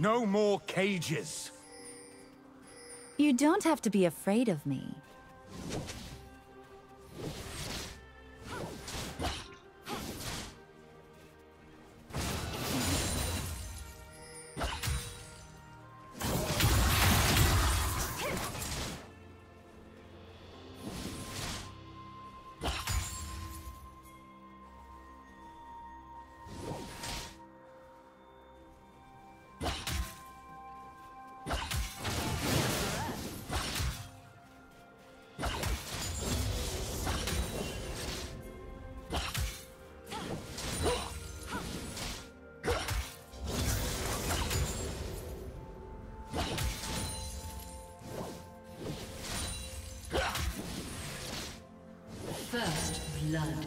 No more cages! You don't have to be afraid of me. First blood.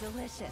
Delicious.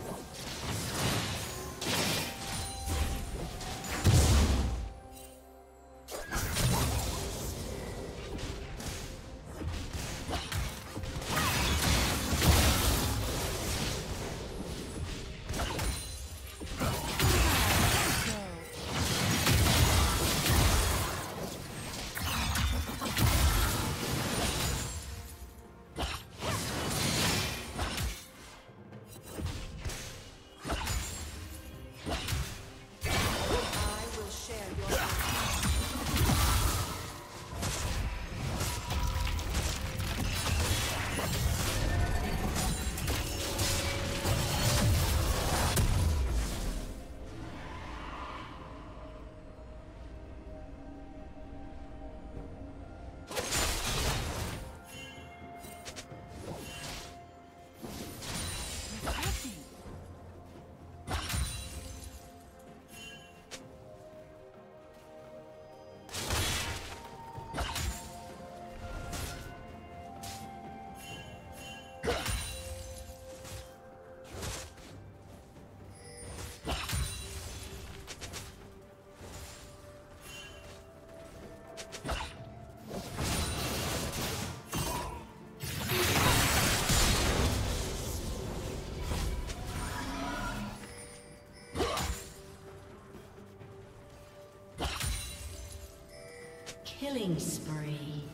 Killing spree.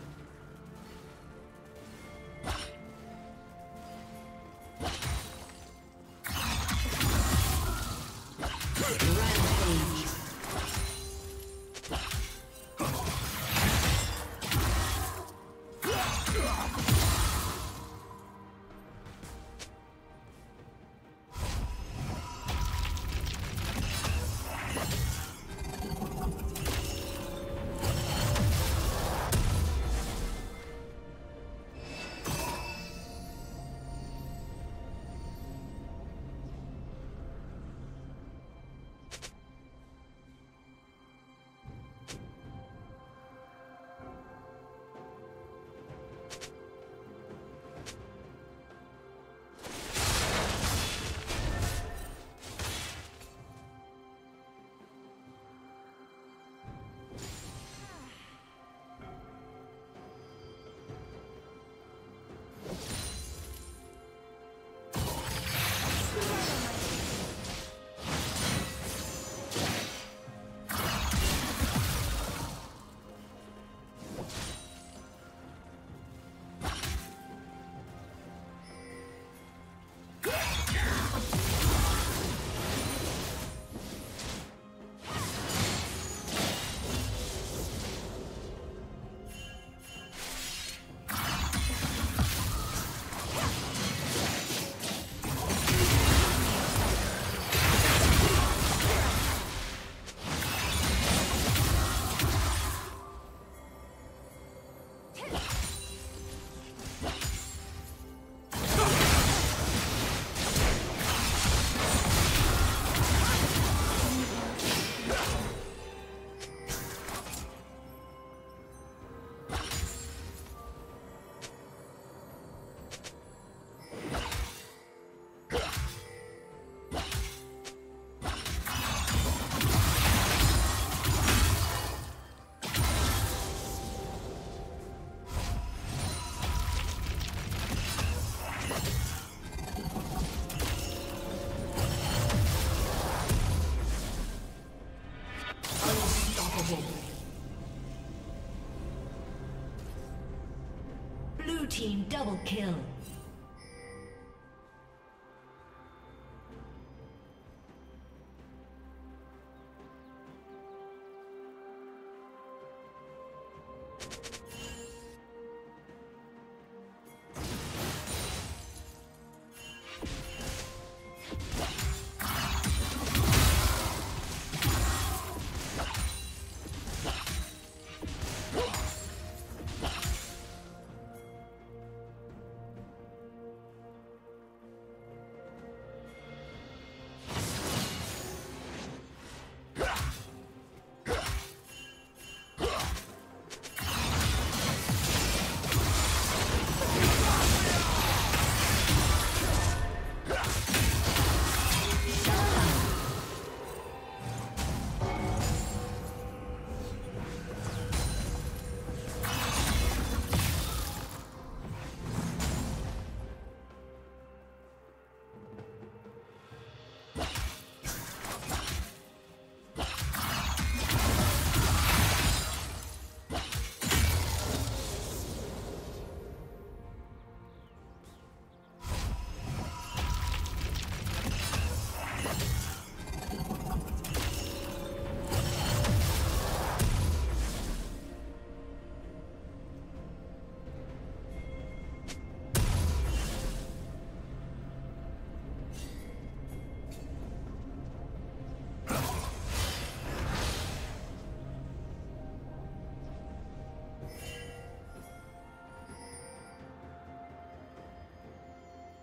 Rampage. Double kill.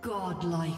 Godlike.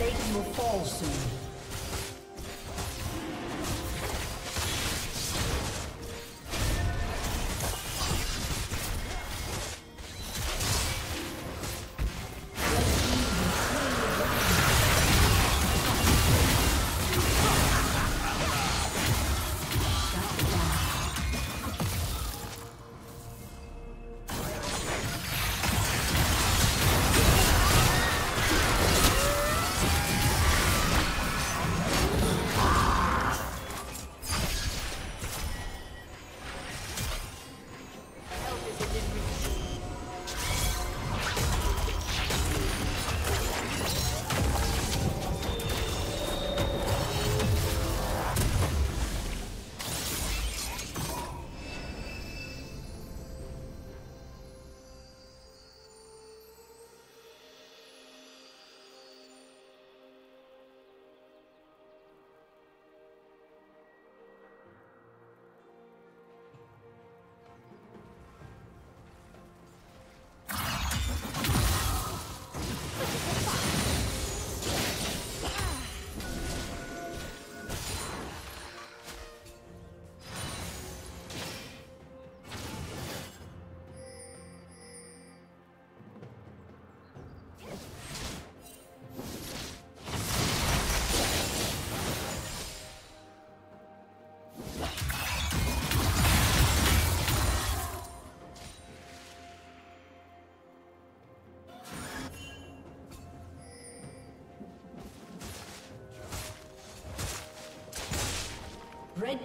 Satan will fall soon. Red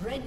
Red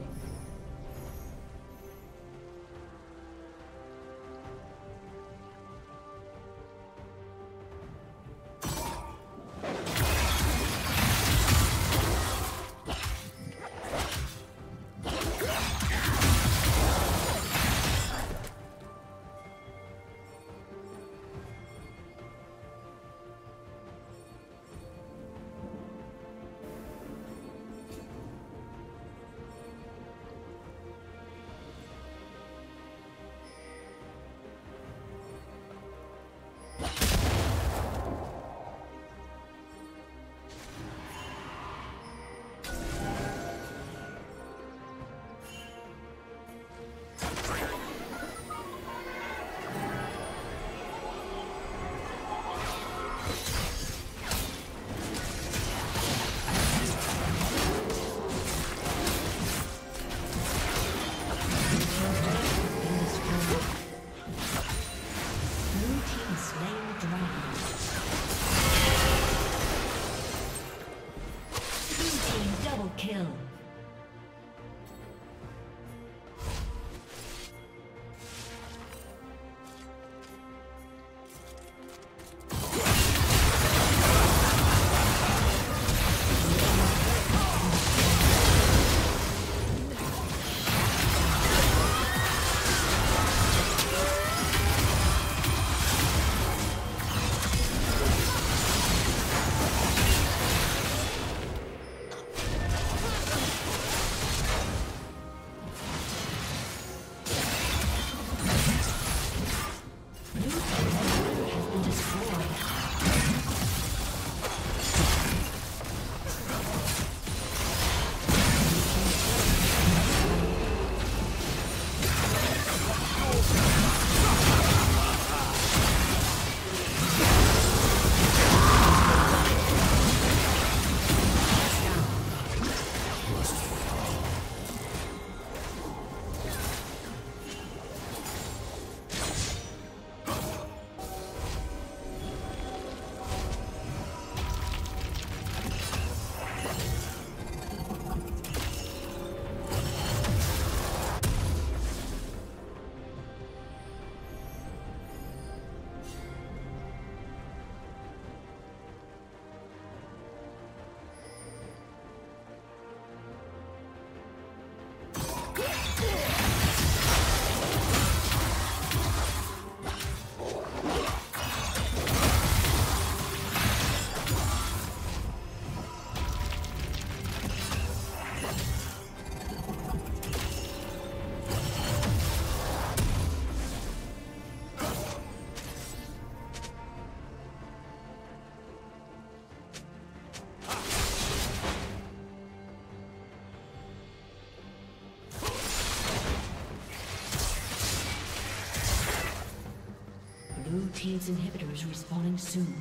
team's inhibitor is respawning soon.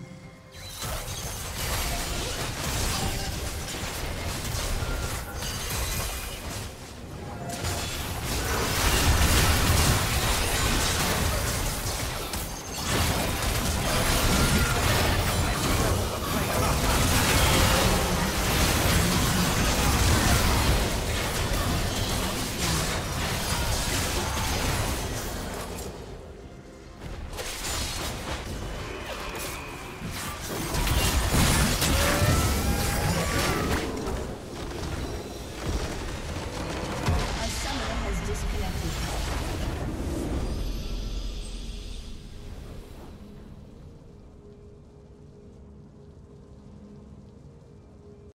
Disconnected.